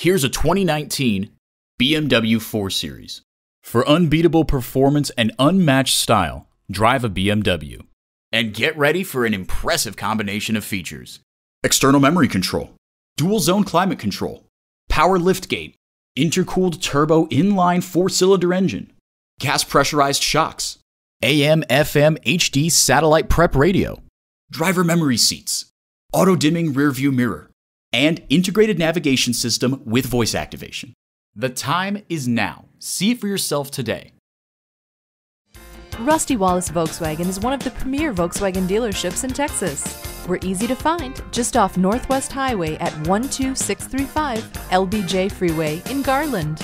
Here's a 2019 BMW 4 Series. For unbeatable performance and unmatched style, drive a BMW. And get ready for an impressive combination of features. External memory control, dual zone climate control, power liftgate, intercooled turbo inline 4-cylinder engine, gas pressurized shocks, AM, FM, HD satellite prep radio, driver memory seats, auto dimming rearview mirror, and integrated navigation system with voice activation. The time is now. See it for yourself today. Rusty Wallis Volkswagen is one of the premier Volkswagen dealerships in Texas. We're easy to find just off Northwest Highway at 12635 LBJ Freeway in Garland.